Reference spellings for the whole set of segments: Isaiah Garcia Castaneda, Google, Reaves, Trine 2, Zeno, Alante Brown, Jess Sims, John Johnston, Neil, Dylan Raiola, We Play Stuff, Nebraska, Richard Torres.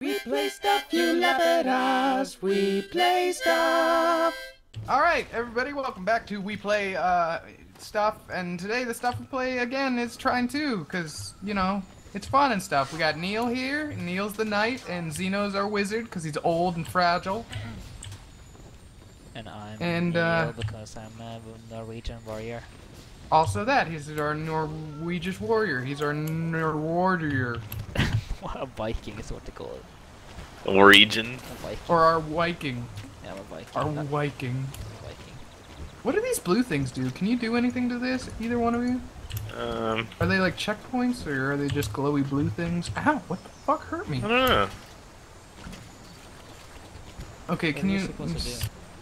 We play stuff, you laugh at us. We play stuff. All right, everybody, welcome back to We Play Stuff. And today the stuff we play again is Trine 2, because, you know, it's fun and stuff. We got Neil here. Neil's the knight, and Zeno's our wizard, because he's old and fragile. And I'm Neil, because I'm a Norwegian warrior. Also that, he's our Norwegian warrior. He's our warrior. A Viking is what they call it. A Norwegian. Or our Viking. Yeah, a Viking. Our Viking. Viking. What do these blue things do? Can you do anything to this, either one of you? Are they like checkpoints, or are they just glowy blue things? Ow, what the fuck hurt me? I don't know. Okay, can you...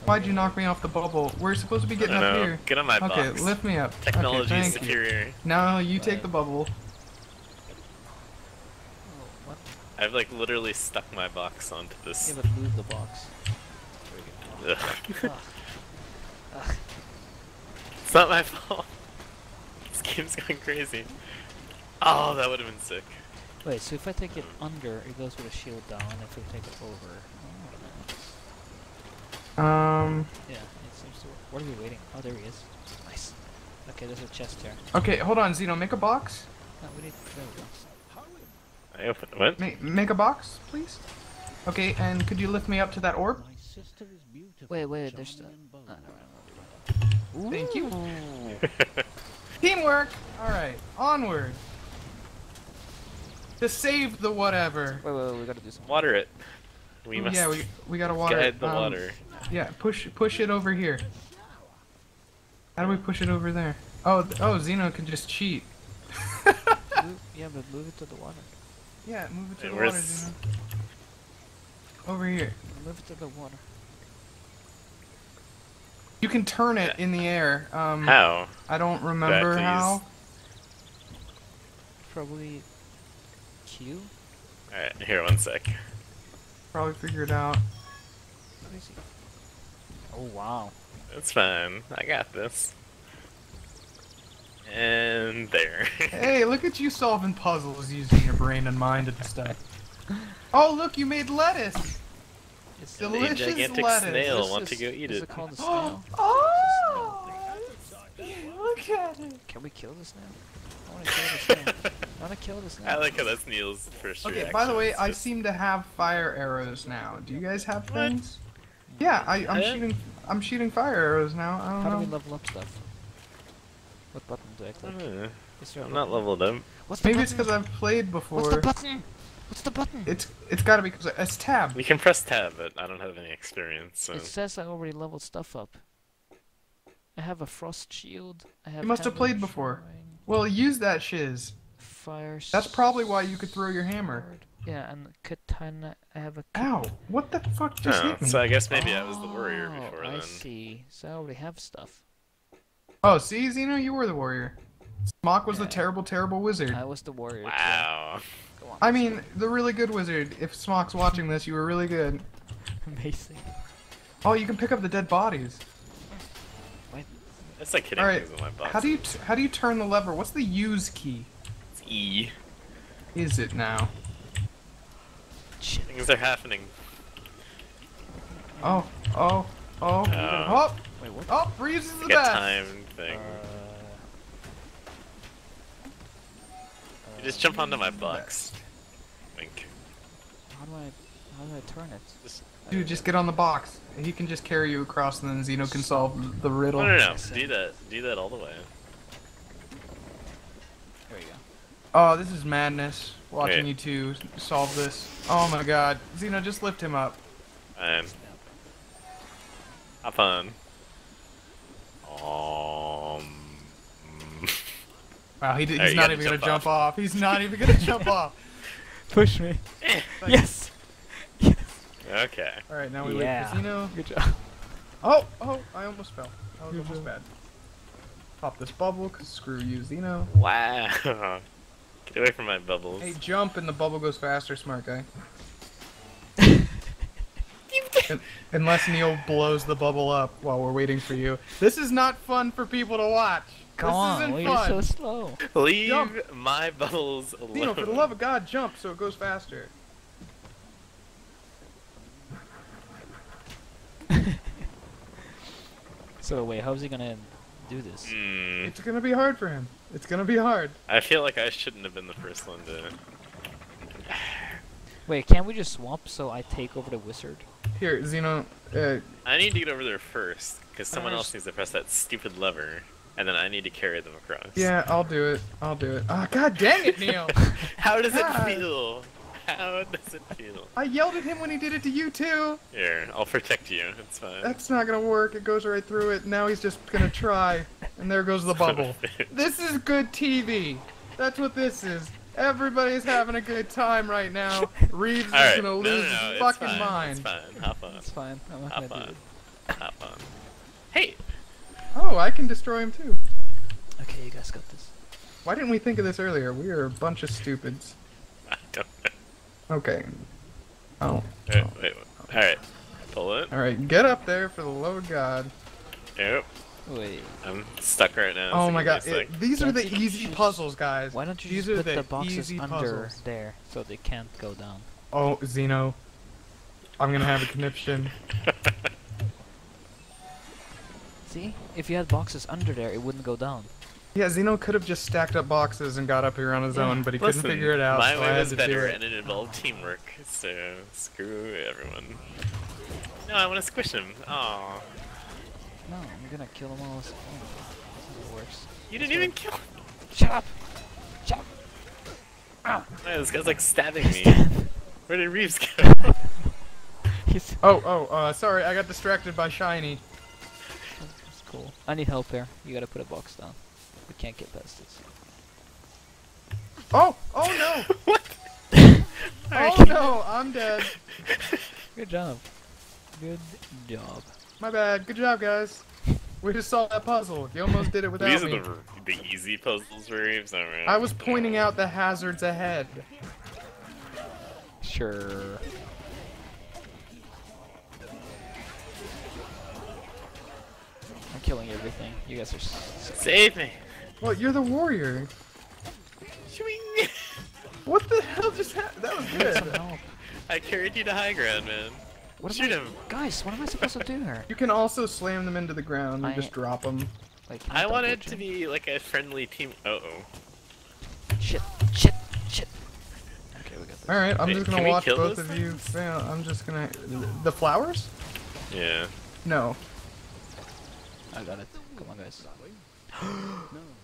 Why'd you knock me off the bubble? We're supposed to be getting up here. Get on my box. Okay, lift me up. Technology is superior. No, you take the bubble. I've like literally stuck my box onto this. Yeah, but move the box. There we go. Ugh. Ugh. It's not my fault. This game's going crazy. Oh, that would have been sick. Wait, so if I take it under, it goes with a shield down. If we take it over, yeah, it seems to work. What are we waiting? Oh, there he is. Nice. Okay, there's a chest here. Okay, hold on, Zeno. Make a box. No, we need. There we go. I open what? Make a box, please. Okay, and could you lift me up to that orb? My sister is beautiful. Wait, there's still... Oh, no. Thank you. Teamwork! Alright, onward. To save the whatever. Wait, we gotta do something. Water it. We must... Yeah, we gotta water it. Guide the water. Yeah, push it over here. How do we push it over there? Oh, Zeno can just cheat. Yeah, but move it to the water. Yeah, move it to the water, Zeno. Over here. Move it to the water. You can turn it in the air. How? I don't remember how. Probably Q? Alright, here, one sec. Probably figure it out. What is it? Oh, wow. That's fine. I got this. And there. Hey, look at you solving puzzles using your brain and mind and stuff. Oh, look, you made lettuce. It's delicious lettuce. A gigantic snail. Want to go eat it? Called a snail? Oh! Look at it. Can we kill the snail? I want to kill the snail. I want to kill the snail. I like how that's Neil's first reaction. Okay, by the way, I seem to have fire arrows now. Do you guys have things? Yeah, I'm shooting fire arrows now. I don't know. How do we level up stuff? What button do I click? I don't know. I'm not leveled up. Maybe it's because I've played before. What's the button? What's the button? It's gotta be, it's tab. We can press tab, but I don't have any experience. So. It says I already leveled stuff up. I have a frost shield. I have. You must have played before. Well, use that shiz. Fire. That's probably why you could throw your hammer. Yeah, and katana. I have a. Ow! What the fuck just hit me? So I guess maybe I was the warrior before then. I see. So I already have stuff. Oh, see, Zeno, you were the warrior. Smock was the terrible, terrible wizard. I was the warrior. Wow. Go on, I mean, the really good wizard. If Smock's watching this, you were really good. Amazing. Oh, you can pick up the dead bodies. What? That's like hitting things in my box. How do you turn the lever? What's the use key? It's E. Is it now? Shit. Things are happening. Oh. Oh. Wait, what? Oh, Reaves is the best. Timed thing. You just jump onto my box. Wink. How do I turn it? Just get on the box. He can just carry you across, and then Zeno can solve the riddle. No. Do that all the way. There you go. Oh, this is madness. Watching you two solve this. Oh my God, Zeno, just lift him up. Hop on. Wow, he's not even gonna jump off. He's not even gonna jump off. Push me. Yes. Yes. Okay. All right, now we wait for Zeno. Good job. Oh, I almost fell. That was almost bad. Pop this bubble, cause screw you, Zeno. Wow. Get away from my bubbles. Hey, jump and the bubble goes faster, smart guy. Unless Neil blows the bubble up while we're waiting for you. This is not fun for people to watch. Come on, you're so slow. Leave my bubbles alone. Zeno, for the love of God, jump so it goes faster. So wait, how's he gonna do this? It's gonna be hard for him. It's gonna be hard. I feel like I shouldn't have been the first one to... Wait, can't we just swamp so I take over the wizard? Here, Zeno, I need to get over there first, because someone else needs to press that stupid lever, and then I need to carry them across. Yeah, I'll do it. I'll do it. Ah, oh, god dang it, Neil! How does it feel? How does it feel? I yelled at him when he did it to you, too! Here, I'll protect you. It's fine. That's not gonna work. It goes right through it. Now he's just gonna try. And there goes the bubble. This is good TV! That's what this is. Everybody's having a good time right now. Reaves is right. Gonna lose his fucking mind. It's fine. Hop on. It's fine. I'm not gonna do it. Hop on. Hey! Oh, I can destroy him too. Okay, you guys got this. Why didn't we think of this earlier? We are a bunch of stupids. I don't know. Okay. Oh. Wait. Alright. Pull it. Alright, get up there for the love of God. Yep. Wait. I'm stuck right now. Oh my god. These are the easy puzzles, guys. Why don't you just put the boxes under there so they can't go down? Oh, Zeno. I'm gonna have a conniption. See? If you had boxes under there, it wouldn't go down. Yeah, Zeno could have just stacked up boxes and got up here on his own, but he couldn't figure it out. My way was better, and it involved teamwork, so screw everyone. No, I want to squish him. Aww. No, I'm gonna kill them all. This is worse. You didn't even kill him! Shut up! Shut up! Ah. Man, this guy's like stabbing me. Where did Reaves go? Sorry, I got distracted by Shiny. That's cool. I need help here. You gotta put a box down. We can't get past this. Oh! Oh no! What? Oh no, I'm dead. Good job. Good job. My bad. Good job, guys. We just solved that puzzle. You almost did it without me. These are the easy puzzles, Reaves. I was pointing out the hazards ahead. Sure. I'm killing everything. You guys are save me. Well, you're the warrior. What the hell just happened? That was good. I carried you to high ground, man. Shoot him! Guys, what am I supposed to do here? You can also slam them into the ground and just drop them. Like, I want it to be like a friendly team. Shit. Okay, we got this. Alright, I'm just gonna watch both of you fail. I'm just gonna... The flowers? Yeah. No. I got it. Come on, guys.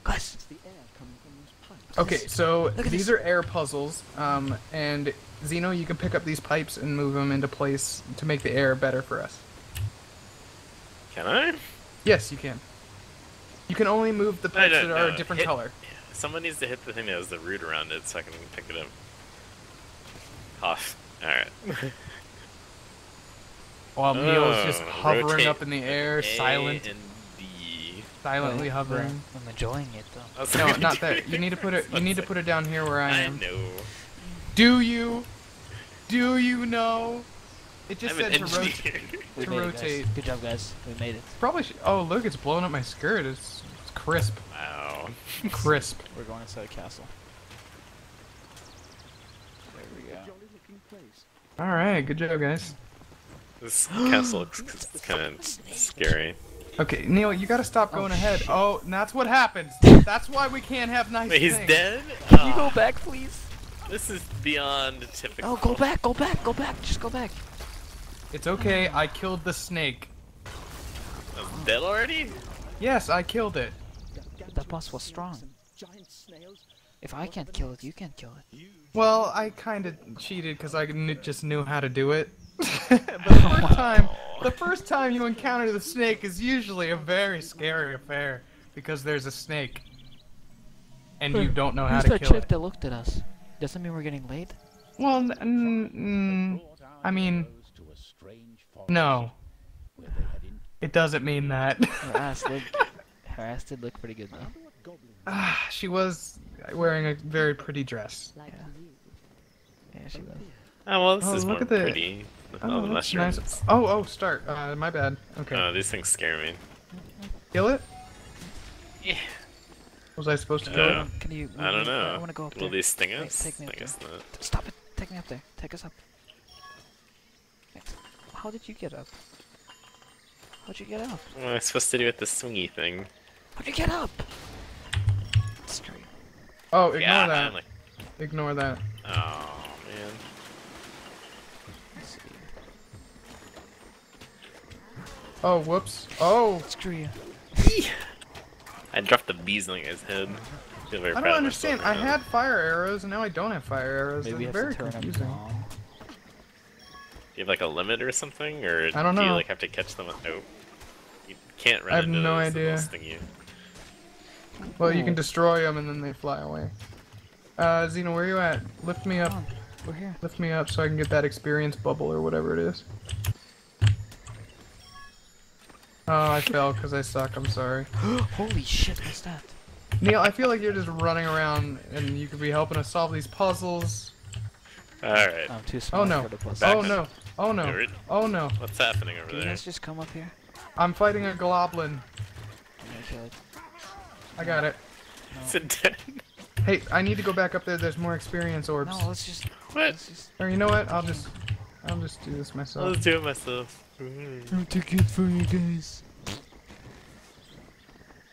Guys! Okay, so these are air puzzles, and Zeno, you can pick up these pipes and move them into place to make the air better for us. Can I? Yes, you can. You can only move the pipes that are a different color. Someone needs to hit the thing that has the root around it so I can pick it up. Huff. Alright. While Neil is just hovering up in the air, silent. Silently hovering. I'm enjoying it though. No, not there. You need to put it. You need to put it down here where I am. I know. Do you know? It just said to rotate. To rotate. Good job, guys. We made it. Probably. Oh, look! It's blowing up my skirt. It's crisp. Wow. Crisp. We're going inside a castle. There we go. All right. Good job, guys. This castle looks kind of scary. Okay, Neil, you gotta stop going ahead. Shit. Oh, and that's what happens. That's why we can't have nice things. He's dead? Can you go back, please? This is beyond typical. Oh, go back. Just go back. It's okay, I killed the snake. I'm dead already? Yes, I killed it. That boss was strong. If I can't kill it, you can't kill it. Well, I kinda cheated because I just knew how to do it. The first time you encounter the snake is usually a very scary affair because there's a snake and you don't know how to kill it. Who's that chick that looked at us? Doesn't mean we're getting late? Well, I mean, no. It doesn't mean that. Her ass did look pretty good though. She was wearing a very pretty dress. Yeah she was. Oh, well, this is more pretty. Oh, that's nice. Oh, start. My bad. Okay. Oh, these things scare me. Kill it? Yeah. Was I supposed to kill it? Can you? I don't know. I want to go up there. Will these sting us? I guess not. Stop it! Take me up there. Take us up. How did you get up? How'd you get up? What am I supposed to do with the swingy thing? How'd you get up? Straight. Oh, ignore that. Man, like... Ignore that. Oh, man. Let's see. Oh, whoops. Oh! Screw you. I dropped the bees on his head. I don't understand. I had fire arrows and now I don't have fire arrows. Maybe it's very confusing. Do you have like a limit or something, or I don't know. Do you like have to catch them? No, you can't run. I have no idea. Well, you can destroy them and then they fly away. Zeno, where are you at? Lift me up. Oh, we're here. Lift me up so I can get that experience bubble or whatever it is. Oh, I fell because I suck. I'm sorry. Holy shit! What's that? Neil, I feel like you're just running around and you could be helping us solve these puzzles. Alright. I'm too small for the puzzle. Oh no. Oh no. Oh no. Oh no. What's happening over there? Can you guys just come up here? I'm fighting a goblin. I got it. No. Is it dead? Hey, I need to go back up there. There's more experience orbs. No, let's just. What? Let's just... Or you know what? I'll just do this myself. I'll just do it myself. I'm too good for you guys.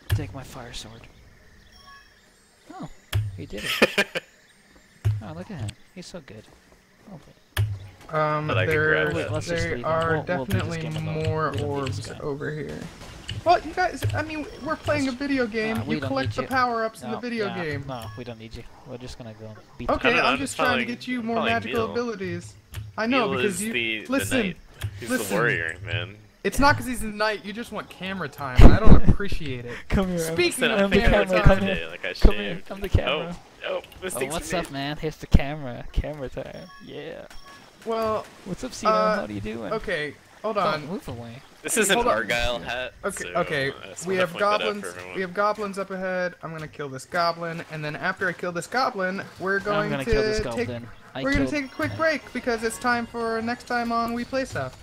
Take my fire sword. Oh, he did it. Oh, look at him. He's so good. Oh, there are definitely more orbs over here. Well, you guys, I mean, we're playing a video game. You collect the power-ups in the video game. No, we don't need you. We're just gonna go beat them. Okay, I'm just trying to get you more magical abilities. I know, because you... Listen, he's the warrior, man. It's not because he's in the night, you just want camera time. I don't appreciate it. Come here. Speaking of camera time, I'm the camera. Oh, this thing's what's up, man? Here's the camera. Camera time. Yeah. Well... What's up, Zeno? How do you doing? Okay, hold on. Don't move away. This is an Argyle hat. Okay, so okay. We have goblins. We have goblins up ahead. I'm gonna kill this goblin, and then after I kill this goblin, we're going to kill this goblin. We're gonna take a quick break because it's time for next time on We Play Stuff.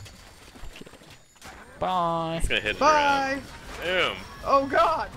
Bye. It's gonna hit Boom. Oh god.